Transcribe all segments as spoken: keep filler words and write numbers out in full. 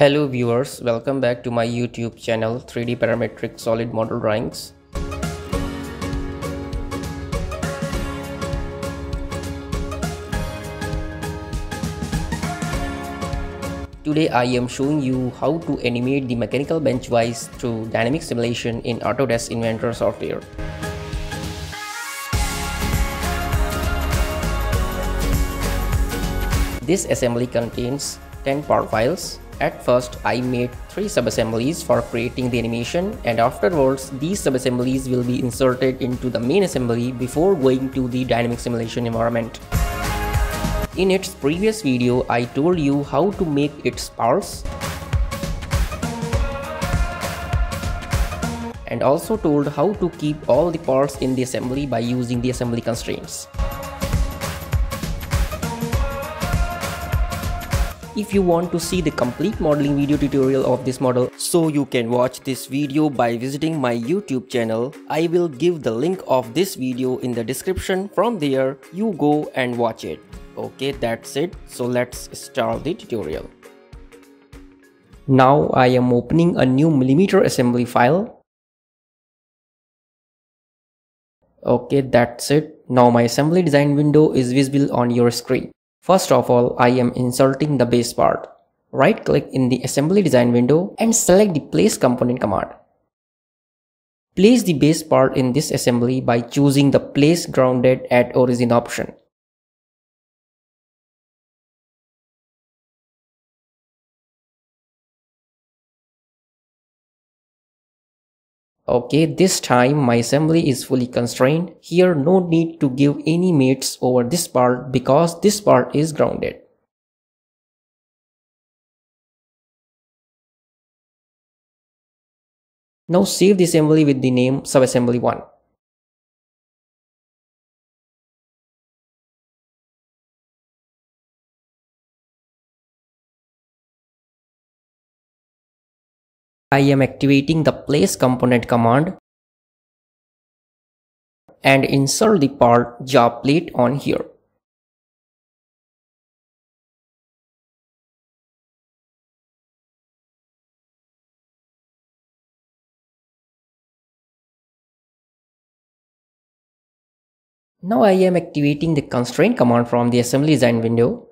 Hello viewers, welcome back to my YouTube channel three D Parametric Solid Model Drawings. Today I am showing you how to animate the mechanical bench vise through dynamic simulation in Autodesk Inventor software. This assembly contains ten part files. At first, I made three sub-assemblies for creating the animation, and afterwards these sub-assemblies will be inserted into the main assembly before going to the dynamic simulation environment. In its previous video, I told you how to make its parts and also told how to keep all the parts in the assembly by using the assembly constraints. If you want to see the complete modeling video tutorial of this model, so you can watch this video by visiting my YouTube channel. I will give the link of this video in the description. From there, you go and watch it. Okay, that's it. So let's start the tutorial. Now I am opening a new millimeter assembly file. Okay, that's it. Now my assembly design window is visible on your screen. First of all, I am inserting the base part. Right click in the assembly design window and select the place component command. Place the base part in this assembly by choosing the place grounded at origin option. Okay, this time my assembly is fully constrained. Here no need to give any mates over this part because this part is grounded. Now save the assembly with the name subassembly one. I am activating the place component command and insert the part jaw plate on here. Now I am activating the constraint command from the assembly design window.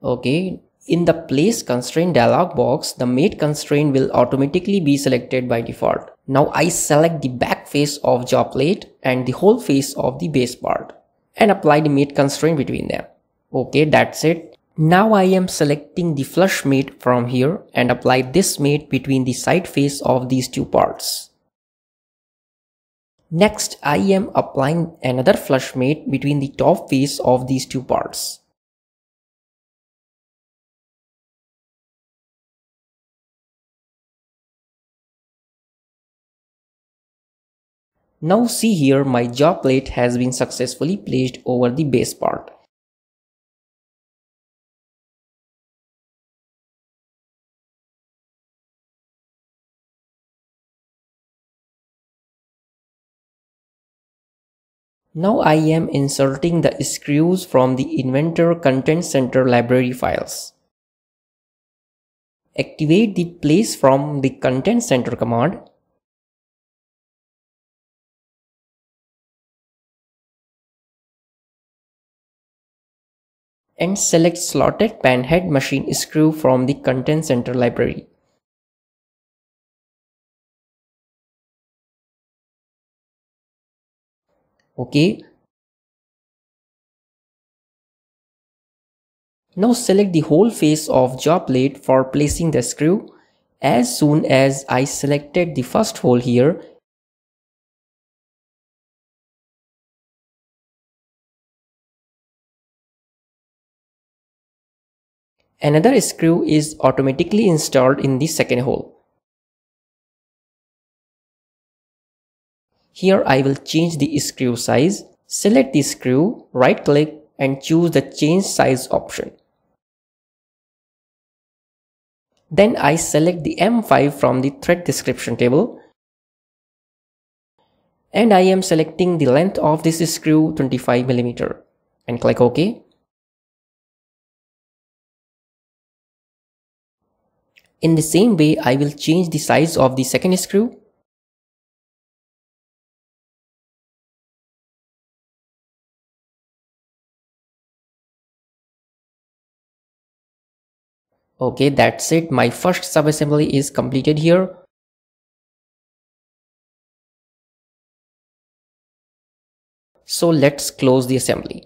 Okay. In the place constraint dialog box, the mate constraint will automatically be selected by default. Now I select the back face of jaw plate and the whole face of the base part and apply the mate constraint between them. Okay, that's it. Now I am selecting the flush mate from here and apply this mate between the side face of these two parts. Next, I am applying another flush mate between the top face of these two parts. Now see here, my jaw plate has been successfully placed over the base part. Now I am inserting the screws from the Inventor Content Center library files. Activate the place from the Content Center command. And select slotted pan head machine screw from the Content Center library. Okay. Now select the whole face of jaw plate for placing the screw. As soon as I selected the first hole here, another screw is automatically installed in the second hole. Here I will change the screw size. Select the screw, right click and choose the change size option. Then I select the M five from the thread description table. And I am selecting the length of this screw twenty-five millimeters and click OK. In the same way, I will change the size of the second screw. Okay, that's it. My first subassembly is completed here. So let's close the assembly.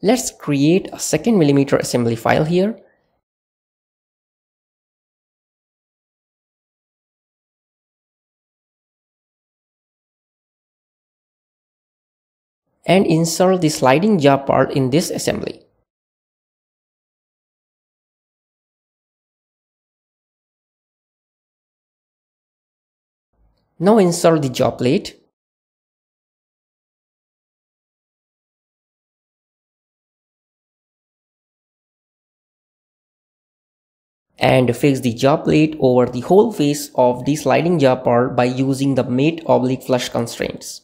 Let's create a second millimeter assembly file here. And insert the sliding jaw part in this assembly. Now insert the jaw plate. And fix the jaw plate over the whole face of the sliding jaw part by using the mate oblique flush constraints.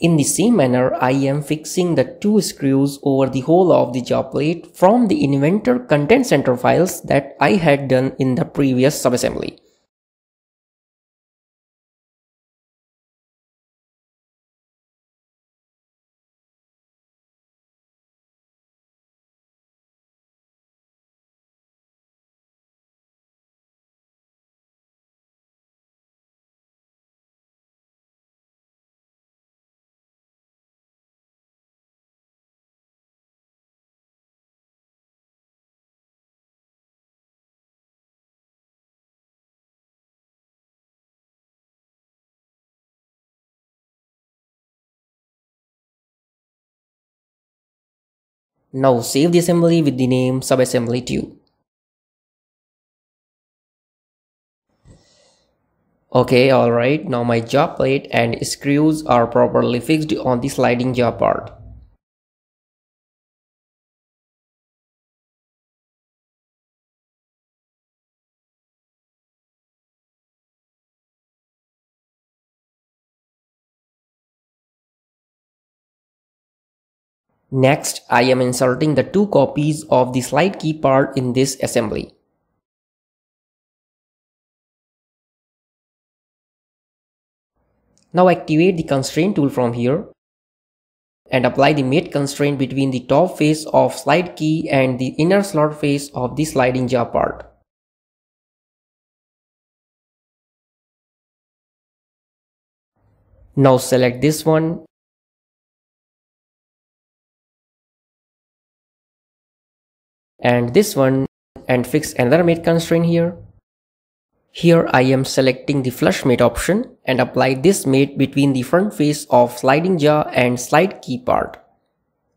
In the same manner, I am fixing the two screws over the whole of the jaw plate from the Inventor Content Center files that I had done in the previous subassembly. Now save the assembly with the name subassembly two. Okay, alright, now my jaw plate and screws are properly fixed on the sliding jaw part. Next, I am inserting the two copies of the slide key part in this assembly. Now activate the constraint tool from here and apply the mate constraint between the top face of slide key and the inner slot face of the sliding jaw part. Now select this one. And this one, and fix another mate constraint here. Here I am selecting the flush mate option and apply this mate between the front face of sliding jaw and slide key part.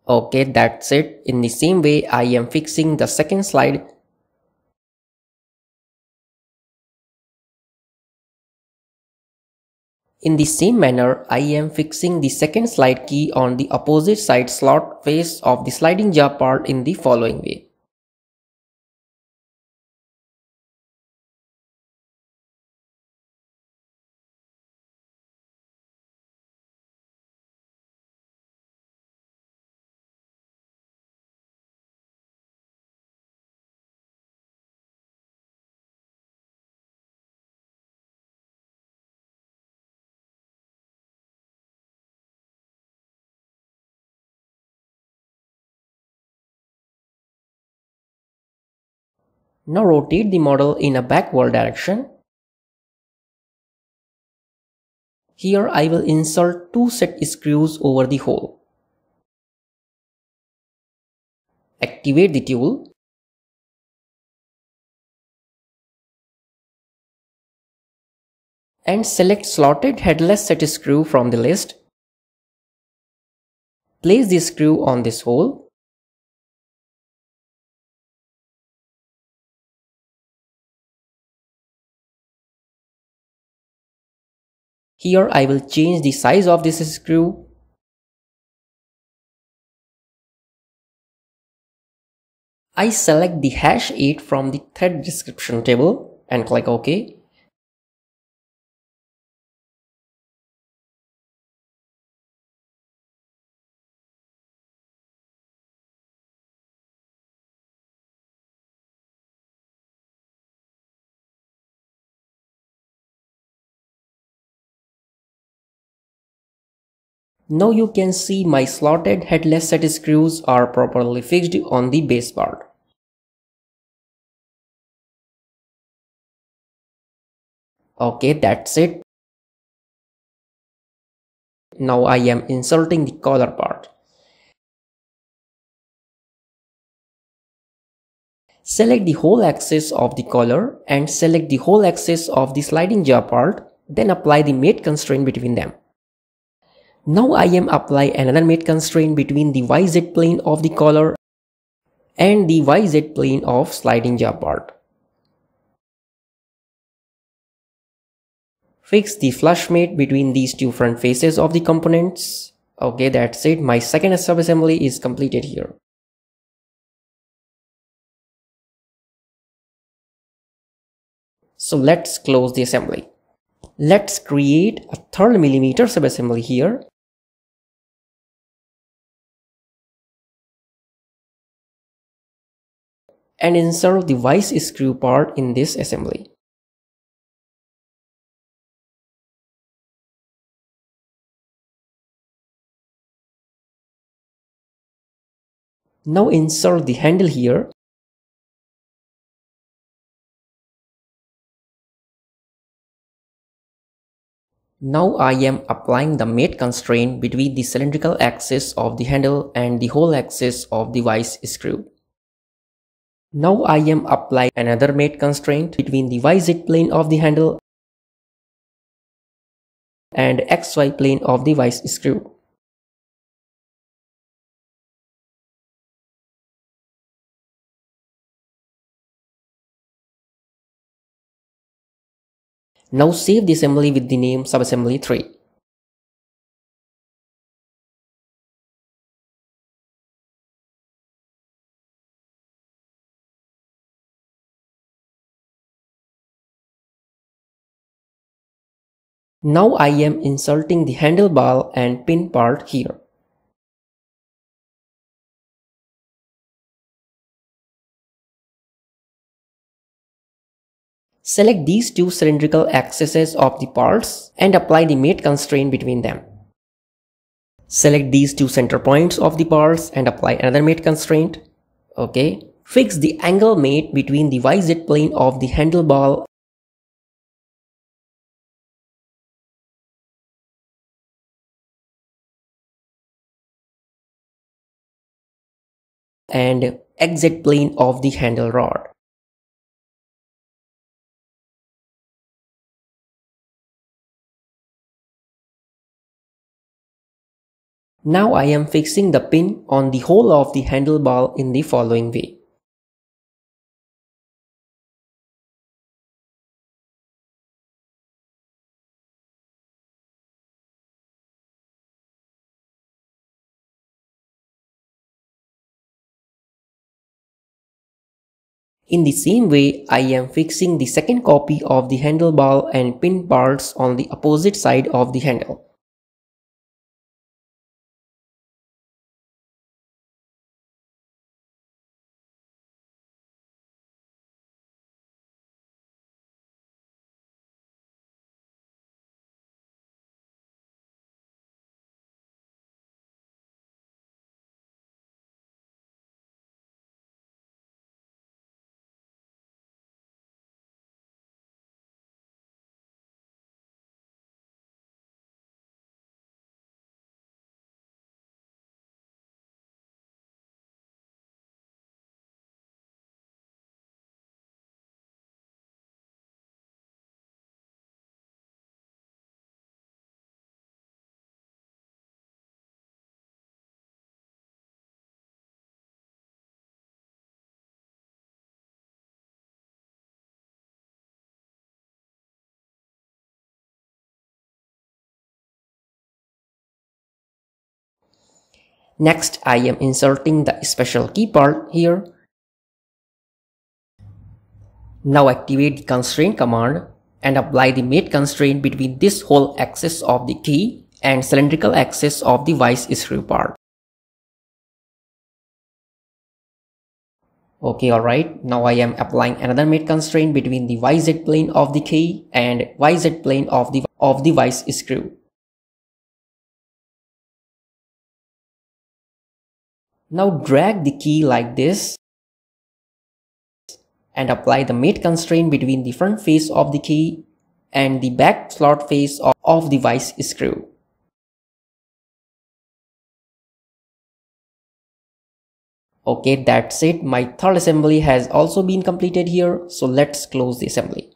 Okay, that's it. In the same way, I am fixing the second slide. In the same manner, I am fixing the second slide key on the opposite side slot face of the sliding jaw part in the following way. Now rotate the model in a backward direction. Here I will insert two set screws over the hole. Activate the tool. And select slotted headless set screw from the list. Place the screw on this hole. Here I will change the size of this screw. I select the hash eight from the thread description table and click OK. Now you can see my slotted headless set screws are properly fixed on the base part. Okay, that's it. Now I am inserting the collar part. Select the whole axis of the collar and select the whole axis of the sliding jaw part, then apply the mate constraint between them. Now I am applying another mate constraint between the Y Z plane of the collar and the Y Z plane of sliding jaw part. Fix the flush mate between these two front faces of the components. Okay, that's it. My second subassembly is completed here. So let's close the assembly. Let's create a third millimeter subassembly here. And insert the vice screw part in this assembly. Now insert the handle here. Now I am applying the mate constraint between the cylindrical axis of the handle and the whole axis of the vice screw. Now I am applying another mate constraint between the Y Z plane of the handle and X Y plane of the vice screw. Now save the assembly with the name subassembly three. Now I am inserting the handlebar and pin part here. Select these two cylindrical axes of the parts and apply the mate constraint between them. Select these two center points of the parts and apply another mate constraint. Okay. Fix the angle mate between the Y Z plane of the handlebar and X Z plane of the handle rod. Now I am fixing the pin on the whole of the handlebar in the following way. In the same way, I am fixing the second copy of the handlebar and pin parts on the opposite side of the handle. Next, I am inserting the special key part here. Now activate the constraint command and apply the mate constraint between this whole axis of the key and cylindrical axis of the vice screw part. Okay, alright. Now I am applying another mate constraint between the Y Z plane of the key and Y Z plane of the, of the vice screw. Now drag the key like this and apply the mate constraint between the front face of the key and the back slot face of the vice screw. Okay, that's it. My third assembly has also been completed here. So let's close the assembly.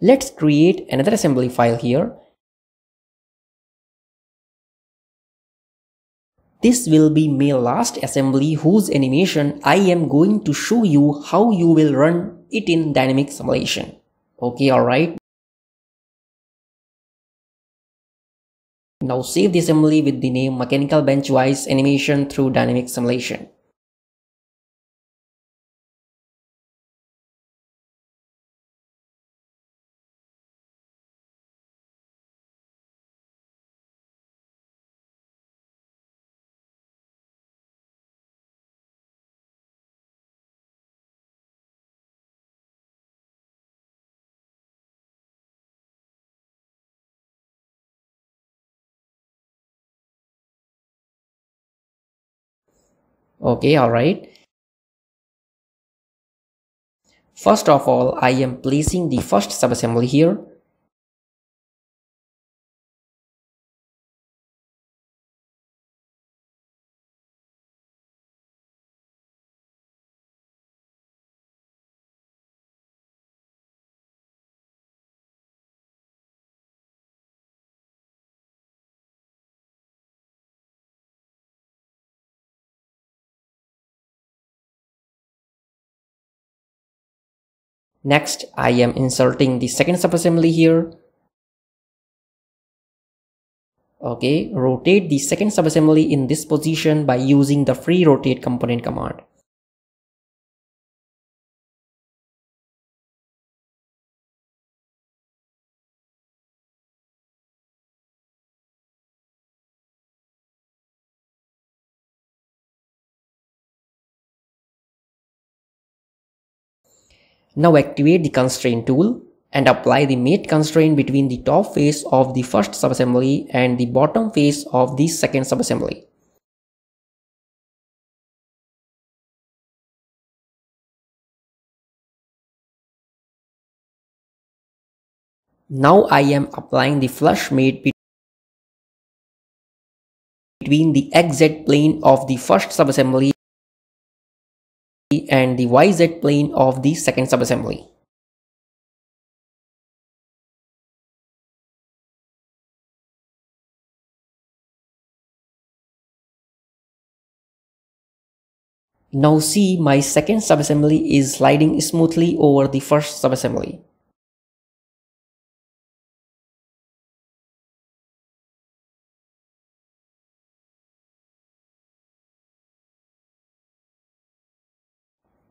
Let's create another assembly file here. This will be my last assembly whose animation I am going to show you how you will run it in dynamic simulation. Okay, alright. Now save the assembly with the name Mechanical Bench Vice Animation through Dynamic Simulation. Okay, alright. First of all, I am placing the first subassembly here. Next, I am inserting the second subassembly here. Okay, rotate the second subassembly in this position by using the free rotate component command. Now activate the constraint tool and apply the mate constraint between the top face of the first subassembly and the bottom face of the second subassembly. Now I am applying the flush mate between the X Z plane of the first subassembly and the Y Z plane of the second subassembly. Now see, my second subassembly is sliding smoothly over the first subassembly.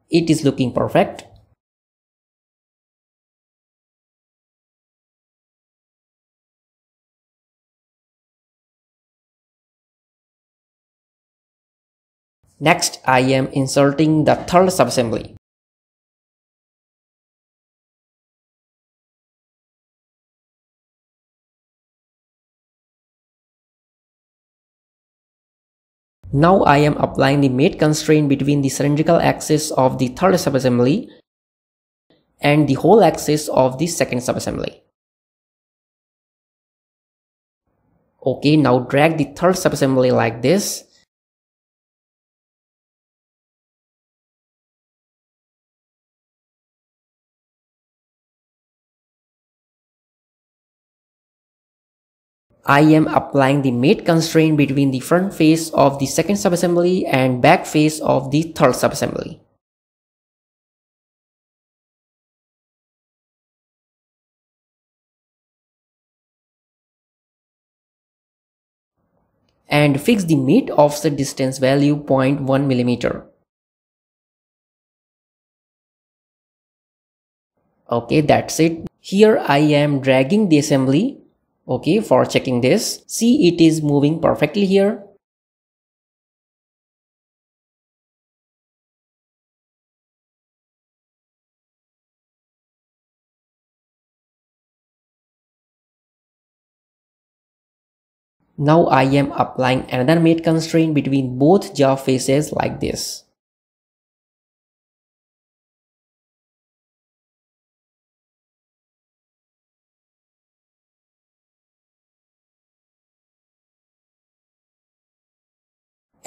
It is looking perfect. Next, I am inserting the third subassembly. Now I am applying the mate constraint between the cylindrical axis of the third subassembly and the whole axis of the second subassembly. Okay, now drag the third subassembly like this. I am applying the mate constraint between the front face of the second subassembly and back face of the third subassembly. And fix the mate offset distance value zero point one millimeter. Okay, that's it. Here I am dragging the assembly. Okay, for checking this, see, it is moving perfectly here. Now I am applying another mate constraint between both jaw faces like this.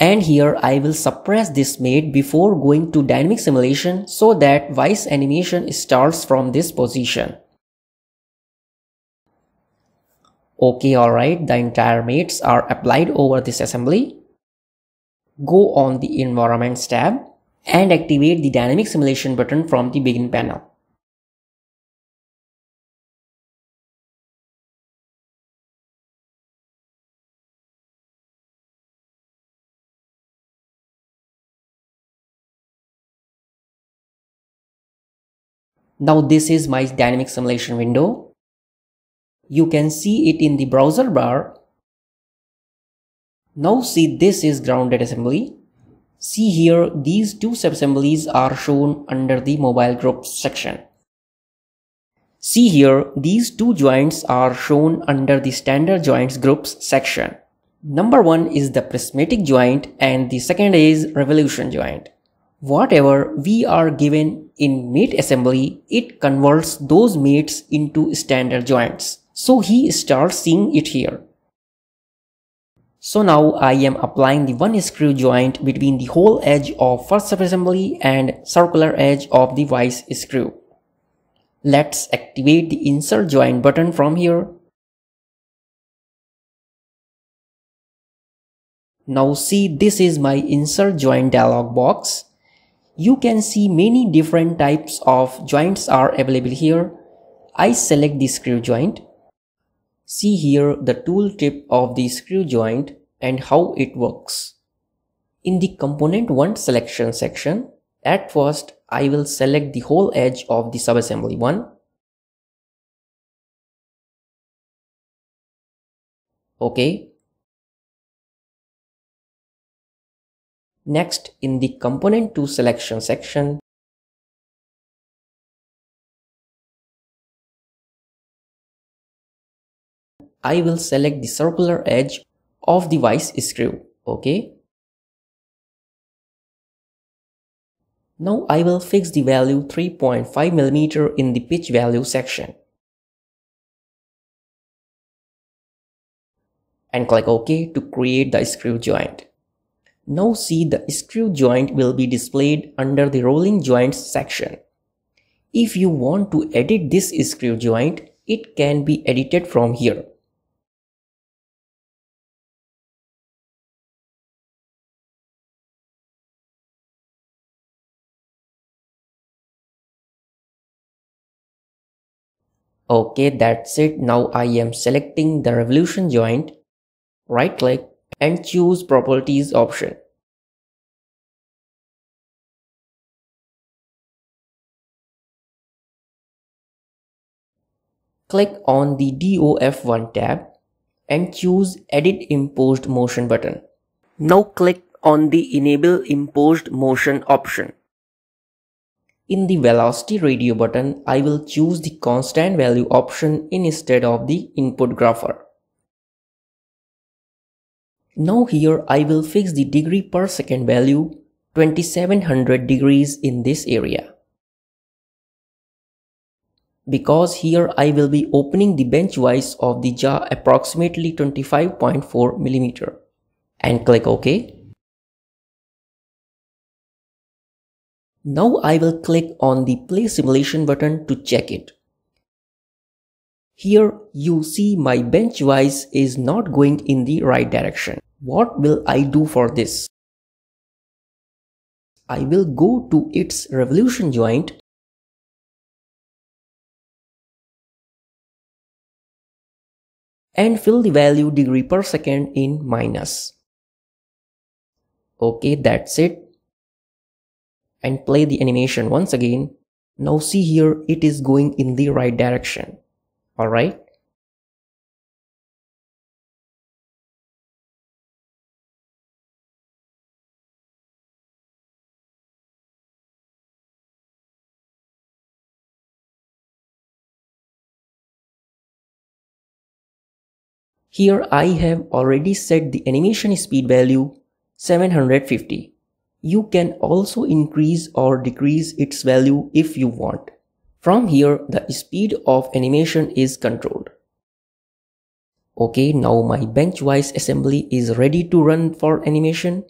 And here I will suppress this mate before going to dynamic simulation so that vice animation starts from this position. Okay, alright, the entire mates are applied over this assembly. Go on the environments tab and activate the dynamic simulation button from the begin panel. Now this is my dynamic simulation window. You can see it in the browser bar. Now see, this is grounded assembly. See here, these two sub-assemblies are shown under the mobile group section. See here, these two joints are shown under the standard joints groups section. Number one is the prismatic joint and the second is revolution joint. Whatever we are given in mate assembly, it converts those mates into standard joints. So he starts seeing it here. So now I am applying the one screw joint between the whole edge of first subassembly and circular edge of the vice screw. Let's activate the insert joint button from here. Now see, this is my insert joint dialog box. You can see many different types of joints are available here. I select the screw joint. See here the tool tip of the screw joint and how it works. In the component one selection section, at first I will select the whole edge of the subassembly one. Okay. Next, in the component two selection section, I will select the circular edge of the vice screw. Okay. Now I will fix the value three point five millimeters in the pitch value section. And click OK to create the screw joint. Now see, the screw joint will be displayed under the rolling joints section. If you want to edit this screw joint, it can be edited from here. Okay, that's it. Now I am selecting the revolution joint. Right click and choose properties option. Click on the D O F one tab and choose edit imposed motion button. Now click on the enable imposed motion option. In the velocity radio button, I will choose the constant value option instead of the input grapher. Now here I will fix the degree per second value twenty-seven hundred degrees in this area. Because here I will be opening the benchwise of the jaw approximately twenty-five point four millimeters. And click OK. Now I will click on the play simulation button to check it. Here you see my benchwise is not going in the right direction. What will I do for this? I will go to its revolution joint and fill the value degree per second in minus. Okay, that's it. And play the animation once again. Now see here, it is going in the right direction. Alright. Here I have already set the animation speed value seven hundred fifty. You can also increase or decrease its value if you want. From here, the speed of animation is controlled. Okay, now my benchwise assembly is ready to run for animation.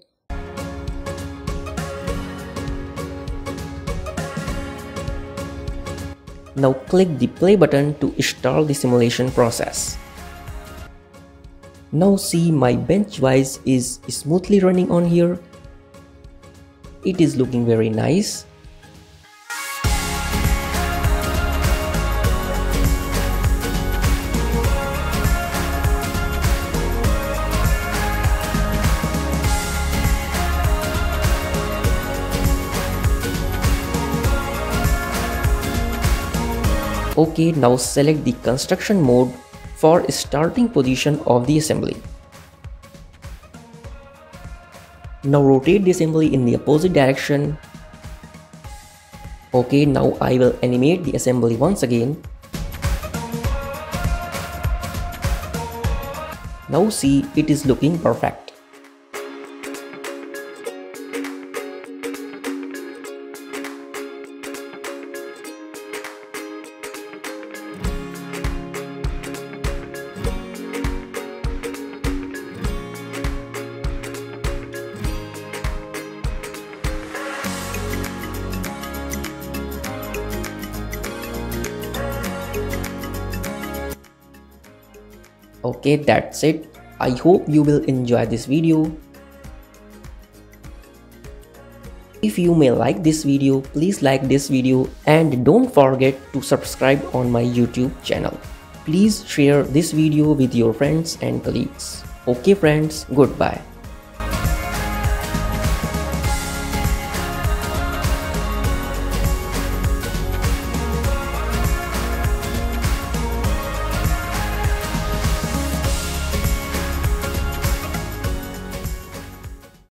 Now click the play button to start the simulation process. Now see, my benchwise is smoothly running on here. It is looking very nice. Okay, now select the construction mode for starting position of the assembly. Now rotate the assembly in the opposite direction. Okay, now I will animate the assembly once again. Now see, it is looking perfect. Okay, that's it. I hope you will enjoy this video. If you may like this video, please like this video and don't forget to subscribe on my YouTube channel. Please share this video with your friends and colleagues. Okay friends, goodbye.